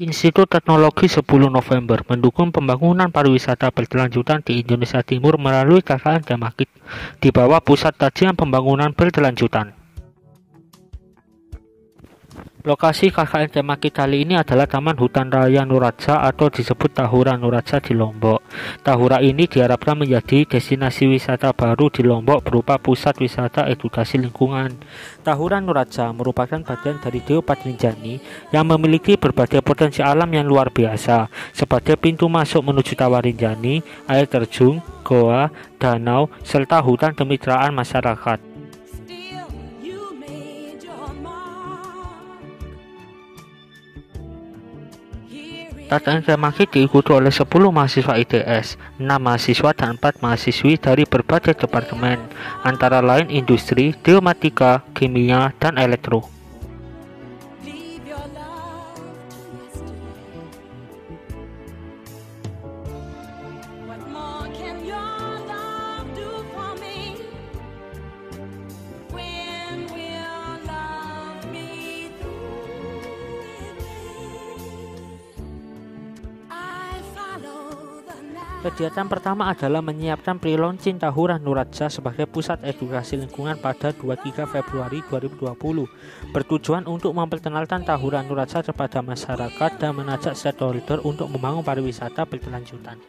Institut Teknologi 10 November mendukung pembangunan pariwisata berkelanjutan di Indonesia Timur melalui KKN Tematik di bawah Pusat Kajian Pembangunan Berkelanjutan. Lokasi KKN Tematik kali ini adalah Taman Hutan Raya Nuraksa atau disebut Tahura Nuraksa di Lombok. Tahura ini diharapkan menjadi destinasi wisata baru di Lombok berupa pusat wisata edukasi lingkungan. Tahura Nuraksa merupakan bagian dari Dewa Rinjani yang memiliki berbagai potensi alam yang luar biasa sebagai pintu masuk menuju Dewa Rinjani, air terjun, goa, danau, serta hutan kemitraan masyarakat. KKN Tematik diikuti oleh 10 mahasiswa ITS, 6 mahasiswa dan 4 mahasiswi dari berbagai departemen, antara lain industri, geomatika, kimia, dan elektro. Kegiatan pertama adalah menyiapkan pre-launching Tahura Nuraksa sebagai pusat edukasi lingkungan pada 23 Februari 2020, bertujuan untuk memperkenalkan Tahura Nuraksa kepada masyarakat dan mengajak stakeholder untuk membangun pariwisata berkelanjutan.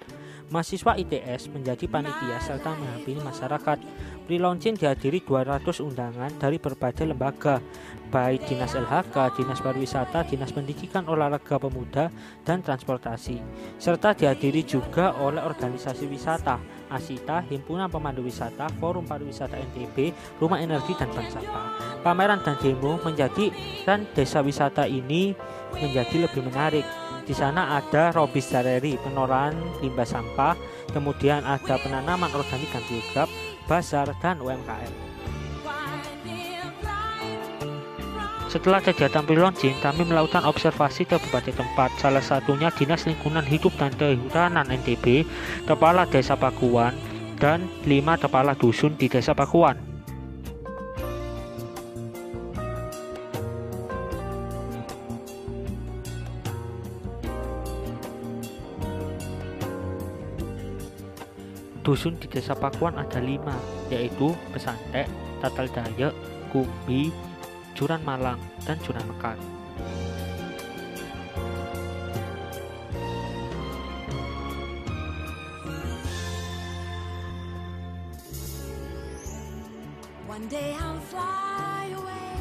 Mahasiswa ITS menjadi panitia serta mendampingi masyarakat. Pre-launching dihadiri 200 undangan dari berbagai lembaga, baik Dinas LHK, Dinas Pariwisata, Dinas Pendidikan Olahraga Pemuda dan Transportasi, serta dihadiri juga oleh organisasi wisata, ASITA, Himpunan Pemandu Wisata, Forum Pariwisata NTB, Rumah Energi dan Bank Sampah. Pameran dan demo menjadikan desa wisata ini menjadi lebih menarik. Di sana ada robis dareri, penoran limbah sampah, kemudian ada penanaman organik dan biogap, pasar dan UMKM. Setelah kegiatan pre-launching, kami melakukan observasi ke berbagai tempat, salah satunya Dinas Lingkungan Hidup dan Kehutanan NTB, Kepala Desa Pakuan, dan 5 kepala dusun di Desa Pakuan. Dusun di Desa Pakuan ada 5, yaitu Pesantek, Tatal Dayak, Kumbi, Juran Malang, dan Juran Mekan. One day I'll fly away.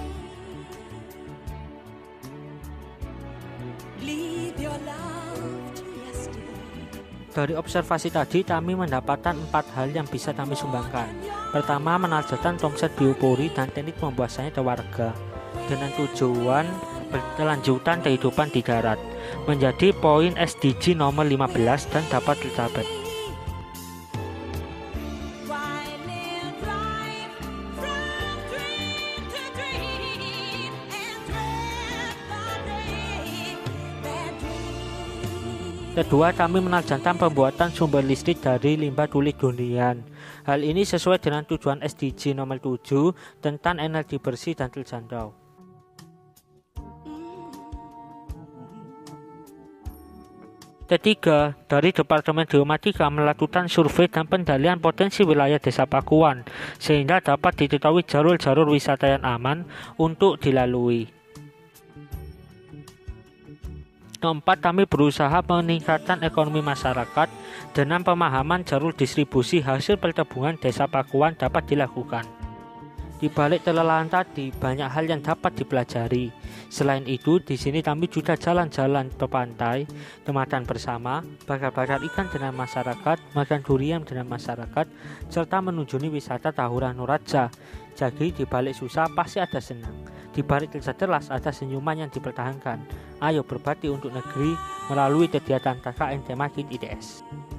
Leave your love. Dari observasi tadi, kami mendapatkan 4 hal yang bisa kami sumbangkan. Pertama, menargetkan konsep biopori dan teknik pembuatannya ke warga dengan tujuan berkelanjutan kehidupan di darat, menjadi poin SDG nomor 15 dan dapat tercapai. Kedua, kami menargetkan pembuatan sumber listrik dari limbah kulit gonian. Hal ini sesuai dengan tujuan SDG nomor 7 tentang energi bersih dan terjangkau. Ketiga, dari Departemen Geomatika melakukan survei dan pengendalian potensi wilayah Desa Pakuan, sehingga dapat diketahui jalur-jalur wisata yang aman untuk dilalui. Keempat, kami berusaha meningkatkan ekonomi masyarakat dengan pemahaman jalur distribusi hasil pertebungan Desa Pakuan dapat dilakukan. Di balik kelelahan tadi, banyak hal yang dapat dipelajari. Selain itu, di sini kami juga jalan-jalan ke pantai, makan bersama, bakar-bakar ikan dengan masyarakat, makan durian dengan masyarakat, serta menunjuni wisata Tahura Nuraksa. Jadi, di balik susah pasti ada senang. Di balik terjelas ada senyuman yang dipertahankan. Ayo berbakti untuk negeri melalui kegiatan KKN Tematik ITS.